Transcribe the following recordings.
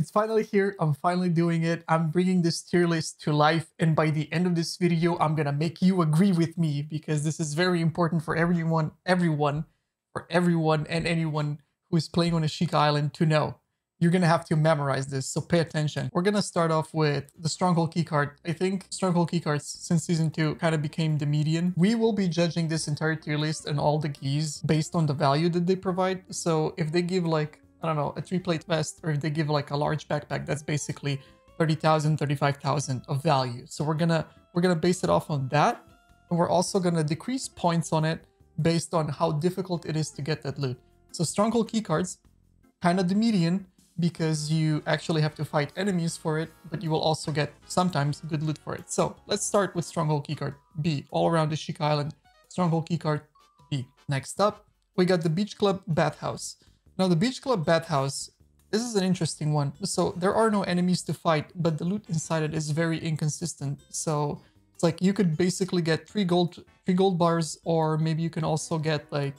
It's finally here. I'm finally doing it. I'm bringing this tier list to life. And by the end of this video, I'm going to make you agree with me, because this is very important for everyone and anyone who is playing on Ashika Island to know. You're going to have to memorize this, so pay attention. We're going to start off with the Stronghold Keycard. I think Stronghold Keycards since Season 2 kind of became the median. We will be judging this entire tier list and all the keys based on the value that they provide. So if they give like, I don't know, a 3-plate vest, or if they give like a large backpack, that's basically 30,000, 35,000 of value. So we're going to base it off on that. And we're also going to decrease points on it based on how difficult it is to get that loot. So Stronghold Keycards, kind of the median, because you actually have to fight enemies for it, but you will also get sometimes good loot for it. So let's start with Stronghold Keycard B, all around Ashika Island, Stronghold Keycard B. Next up, we got the Beach Club Bathhouse. Now the Beach Club Bathhouse, this is an interesting one. So there are no enemies to fight, but the loot inside it is very inconsistent. So it's like you could basically get three gold bars, or maybe you can also get like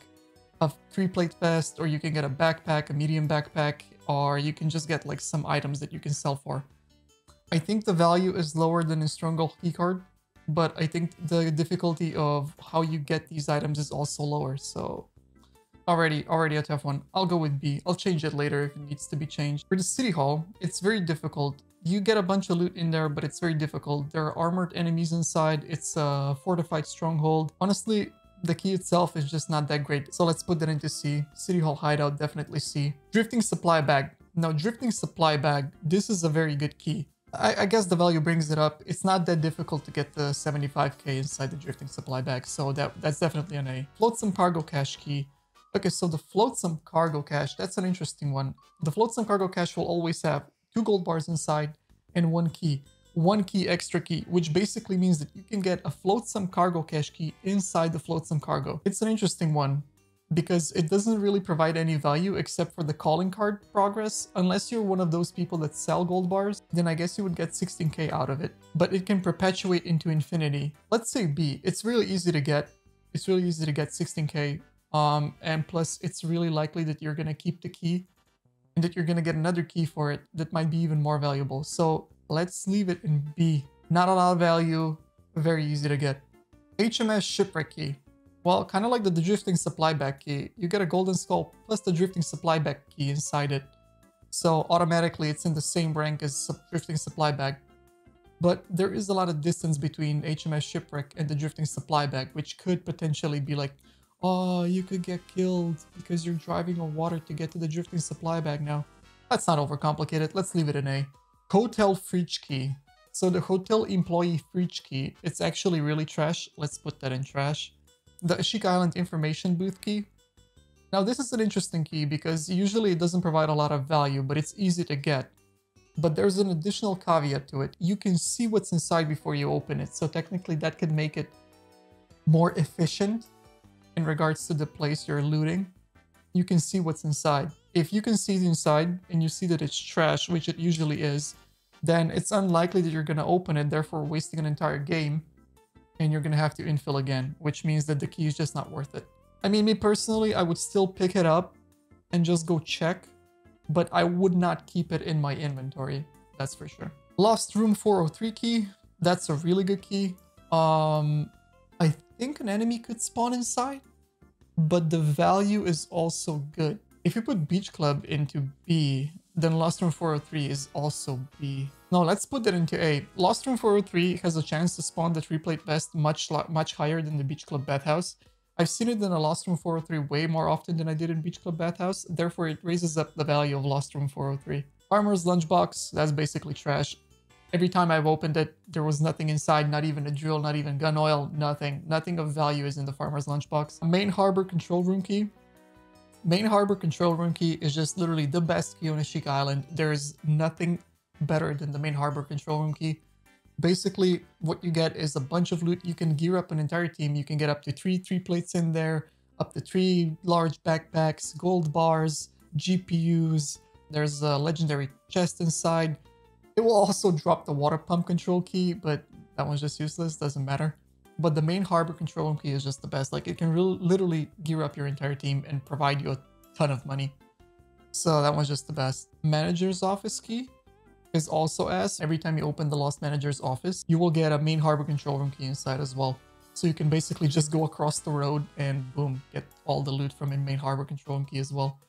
a 3-plate vest, or you can get a backpack, a medium backpack, or you can just get like some items that you can sell for. I think the value is lower than in Stronghold Keycard, but I think the difficulty of how you get these items is also lower. So already a tough one. I'll go with B. I'll change it later if it needs to be changed. For the City Hall, it's very difficult. You get a bunch of loot in there, but it's very difficult. There are armored enemies inside. It's a fortified stronghold. Honestly, the key itself is just not that great, so let's put that into C. City Hall Hideout, definitely C. Drifting Supply Bag. Now, Drifting Supply Bag, this is a very good key. I guess the value brings it up. It's not that difficult to get the 75k inside the Drifting Supply Bag, so that's definitely an A. Flotsam Cargo Cache Key. Okay, so the Flotsam Cargo Cache, that's an interesting one. The Flotsam Cargo Cache will always have 2 gold bars inside and 1 key. 1 key extra key, which basically means that you can get a Flotsam Cargo Cache Key inside the Flotsam Cargo. It's an interesting one because it doesn't really provide any value except for the calling card progress. Unless you're one of those people that sell gold bars, then I guess you would get 16k out of it, but it can perpetuate into infinity. Let's say B. It's really easy to get. It's really easy to get 16k, and plus it's really likely that you're going to keep the key and that you're going to get another key for it that might be even more valuable. So let's leave it in B. Not a lot of value, very easy to get. HMS Shipwreck Key. Well, kind of like the Drifting Supply Bag Key, you get a golden skull plus the Drifting Supply Bag Key inside it. So automatically it's in the same rank as Drifting Supply Bag. But there is a lot of distance between HMS Shipwreck and the Drifting Supply Bag, which could potentially be like, oh, you could get killed because you're driving on water to get to the Drifting Supply Bag now. That's not overcomplicated, let's leave it in A. Hotel Fridge Key. So the Hotel Employee Fridge Key, it's actually really trash. Let's put that in trash. The Ashika Island Information Booth Key. Now this is an interesting key because usually it doesn't provide a lot of value, but it's easy to get. But there's an additional caveat to it. You can see what's inside before you open it. So technically that could make it more efficient in regards to the place you're looting. You can see what's inside. If you can see the inside and you see that it's trash, which it usually is, then it's unlikely that you're going to open it, therefore wasting an entire game, and you're going to have to infill again, which means that the key is just not worth it. I mean, me personally, I would still pick it up and just go check, but I would not keep it in my inventory, that's for sure. Lost Room 403 key, that's a really good key. I think an enemy could spawn inside, but the value is also good. If you put Beach Club into B, then Lost Room 403 is also B. No, let's put that into A. Lost Room 403 has a chance to spawn the 3-plate vest much higher than the Beach Club Bathhouse. I've seen it in a Lost Room 403 way more often than I did in Beach Club Bathhouse. Therefore, it raises up the value of Lost Room 403. Farmer's Lunchbox, that's basically trash. Every time I've opened it, there was nothing inside, not even a drill, not even gun oil, nothing. Nothing of value is in the Farmer's Lunchbox. Main Harbor Control Room Key. Main Harbor Control Room Key is just literally the best key on Ashika Island. There is nothing better than the Main Harbor Control Room Key. Basically, what you get is a bunch of loot. You can gear up an entire team. You can get up to 3 3-plates in there, up to 3 large backpacks, gold bars, GPUs. There's a legendary chest inside. It will also drop the water pump control key, but that one's just useless. Doesn't matter. But the Main Harbor Control Room Key is just the best. Like, it can really literally gear up your entire team and provide you a ton of money. So that was just the best. Manager's office key is also S. Every time you open the Lost Manager's office, you will get a Main Harbor Control Room key inside as well. So you can basically just go across the road and boom, get all the loot from a Main Harbor Control Room key as well.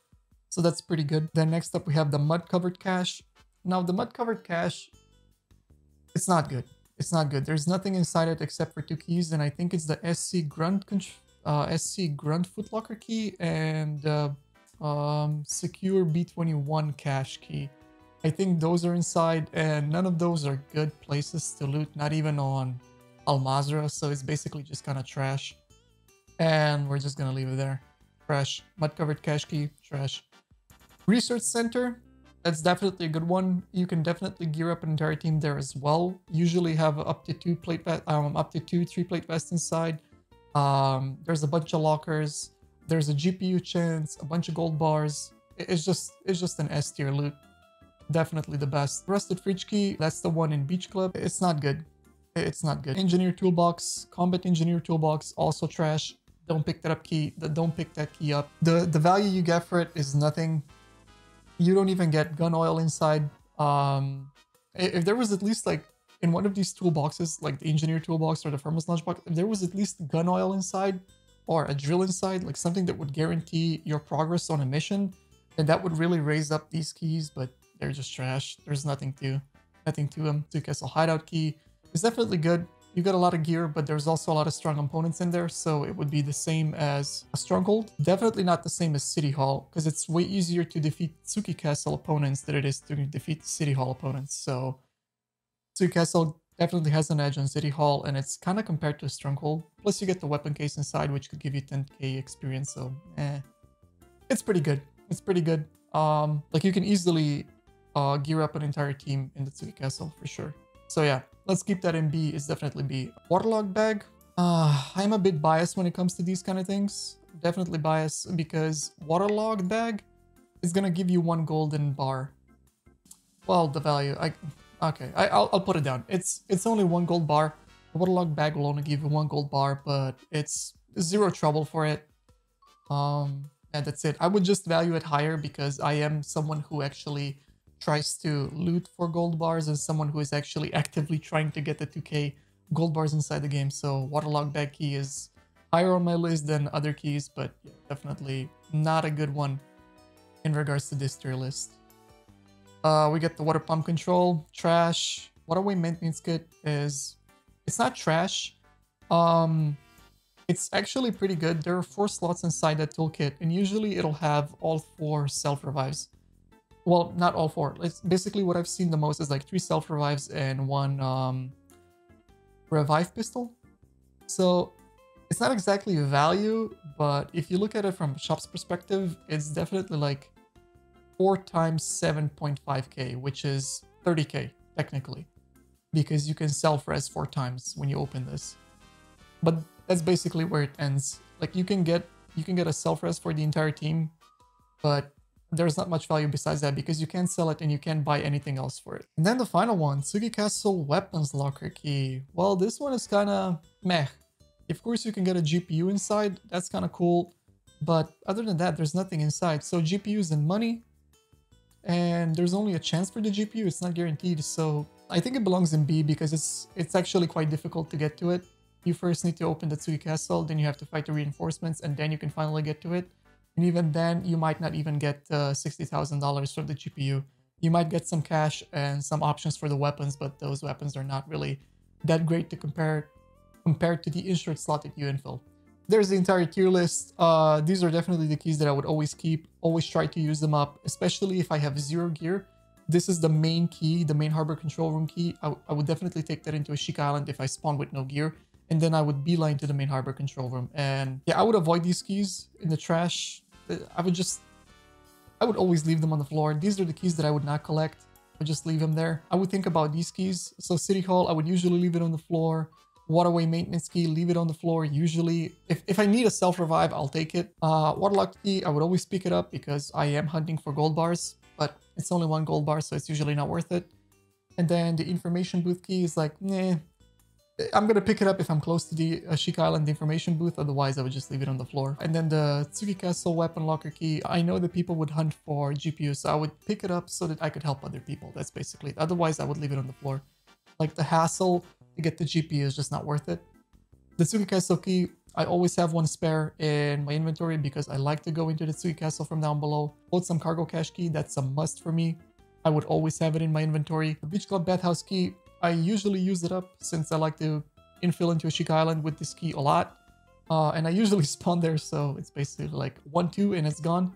So that's pretty good. Then next up we have the mud covered cache. Now the mud covered cache, it's not good. It's not good. There's nothing inside it except for two keys, and I think it's the SC grunt footlocker key and secure B21 cache key. I think those are inside, and none of those are good places to loot, not even on Al Mazrah, so it's basically just kind of trash. And we're just gonna leave it there. Trash. Mud covered cache key, trash. Research center, that's definitely a good one. You can definitely gear up an entire team there as well. Usually have up to three plate vests inside. There's a bunch of lockers, there's a GPU chance, a bunch of gold bars. It's just an S tier loot. Definitely the best. Rusted fridge key, that's the one in Beach Club. It's not good. It's not good. Engineer toolbox, combat engineer toolbox, also trash. Don't pick that up key. Don't pick that key up. The value you get for it is nothing. You don't even get gun oil inside. If there was at least like in one of these toolboxes, like the engineer toolbox or the Farmer's lunchbox, if there was at least gun oil inside or a drill inside, like something that would guarantee your progress on a mission, and that would really raise up these keys. But they're just trash. There's nothing to them. Tsuki Castle Hideout key is definitely good. You got a lot of gear, but there's also a lot of strong components in there, so it would be the same as a Stronghold. Definitely not the same as City Hall, because it's way easier to defeat Tsuki Castle opponents than it is to defeat City Hall opponents. So Tsuki Castle definitely has an edge on City Hall, and it's kind of compared to a Stronghold. Plus you get the weapon case inside, which could give you 10k experience, so it's pretty good. It's pretty good. Like you can easily gear up an entire team in the Tsuki Castle for sure. So yeah, let's keep that in B. It's definitely B. Waterlogged bag. I'm a bit biased when it comes to these kind of things. Definitely biased, because waterlogged bag is gonna give you one golden bar. Well, the value. I'll put it down. It's only one gold bar. The waterlogged bag will only give you one gold bar, but it's zero trouble for it. And that's it. I would just value it higher because I am someone who actually tries to loot for gold bars, as someone who is actually actively trying to get the 2k gold bars inside the game. So waterlogged bag key is higher on my list than other keys, but yeah, definitely not a good one in regards to this tier list. We get the water pump control, trash. Waterway maintenance kit is, it's not trash. It's actually pretty good. There are 4 slots inside that toolkit, and usually it'll have all 4 self-revives. Well, not all 4. It's basically what I've seen the most is like 3 self-revives and 1 revive pistol. So it's not exactly value, but if you look at it from shop's perspective, it's definitely like 4 times 7.5k, which is 30k technically, because you can self-res 4 times when you open this. But that's basically where it ends. Like you can get a self-res for the entire team, but there's not much value besides that, because you can't sell it and you can't buy anything else for it. And then the final one, Tsuki Castle Weapons Locker Key. Well, this one is kind of meh. Of course, you can get a GPU inside. That's kind of cool. But other than that, there's nothing inside. So GPUs and money. And there's only a chance for the GPU. It's not guaranteed. So I think it belongs in B, because it's actually quite difficult to get to it. You first need to open the Tsuki Castle. Then you have to fight the reinforcements. And then you can finally get to it. And even then, you might not even get $60,000 from the GPU. You might get some cash and some options for the weapons, but those weapons are not really that great to compared to the insured slot that you infill. There's the entire tier list. These are definitely the keys that I would always keep, always try to use them up, especially if I have 0 gear. This is the main key, the main harbor control room key. I would definitely take that into Ashika Island if I spawn with no gear. And then I would beeline to the main harbor control room. And yeah, I would avoid these keys in the trash. I would always leave them on the floor. These are the keys that I would not collect. I would just leave them there. I would think about these keys. So City Hall, I would usually leave it on the floor. Waterway maintenance key, leave it on the floor. Usually, if I need a self-revive, I'll take it. Waterlogged key, I would always pick it up because I am hunting for gold bars. But it's only 1 gold bar, so it's usually not worth it. And then the information booth key is like, nah. I'm going to pick it up if I'm close to the Ashika Island information booth, otherwise I would just leave it on the floor. And then the Tsuki Castle Weapon Locker Key. I know that people would hunt for GPUs, so I would pick it up so that I could help other people. That's basically it. Otherwise, I would leave it on the floor. Like, the hassle to get the GPU is just not worth it. The Tsuki Castle Key, I always have one spare in my inventory because I like to go into the Tsuki Castle from down below. Flotsam Cargo Cache Key, that's a must for me. I would always have it in my inventory. The Beach Club Bathhouse Key, I usually use it up since I like to infill into Ashika Island with this key a lot. And I usually spawn there, so it's basically like 1-2 and it's gone.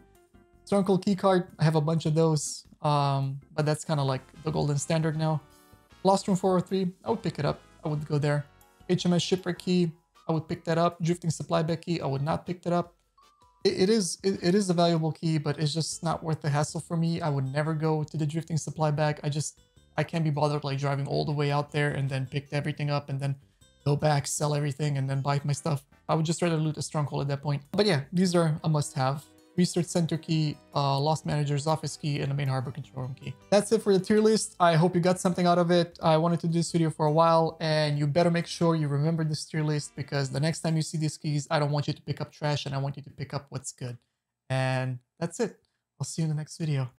Stronghold Keycard, I have a bunch of those, but that's kind of like the golden standard now. Lost Room 403, I would pick it up. I would go there. HMS Shipwreck Key, I would pick that up. Drifting Supply Bag Key, I would not pick that up. It is a valuable key, but it's just not worth the hassle for me. I would never go to the Drifting Supply Bag. I can't be bothered like driving all the way out there and then pick everything up and then go back, sell everything, and then buy my stuff. I would just rather loot a stronghold at that point. But yeah, these are a must-have. Research center key, lost manager's office key, and a main harbor control room key. That's it for the tier list. I hope you got something out of it. I wanted to do this video for a while, and you better make sure you remember this tier list, because the next time you see these keys, I don't want you to pick up trash, and I want you to pick up what's good. And that's it. I'll see you in the next video.